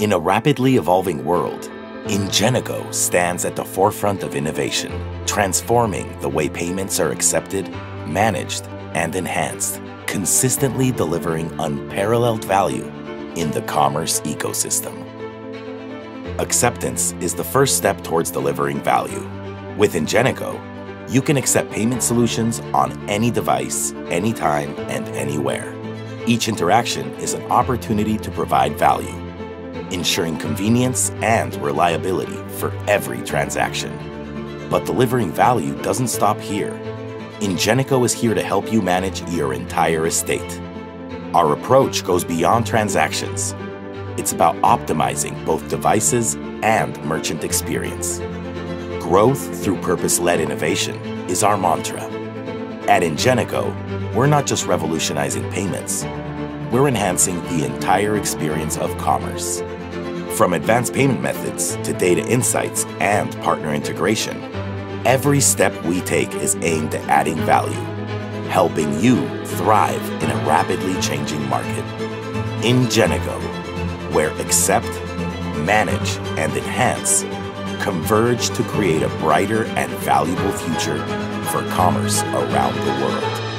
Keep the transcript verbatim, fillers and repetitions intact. In a rapidly evolving world, Ingenico stands at the forefront of innovation, transforming the way payments are accepted, managed, and enhanced, consistently delivering unparalleled value in the commerce ecosystem. Acceptance is the first step towards delivering value. With Ingenico, you can accept payment solutions on any device, anytime, and anywhere. Each interaction is an opportunity to provide value, ensuring convenience and reliability for every transaction. But delivering value doesn't stop here. Ingenico is here to help you manage your entire estate. Our approach goes beyond transactions. It's about optimizing both devices and merchant experience. Growth through purpose-led innovation is our mantra. At Ingenico, we're not just revolutionizing payments, we're enhancing the entire experience of commerce. From advanced payment methods to data insights and partner integration, every step we take is aimed at adding value, helping you thrive in a rapidly changing market. Ingenico, where accept, manage, and enhance converge to create a brighter and valuable future for commerce around the world.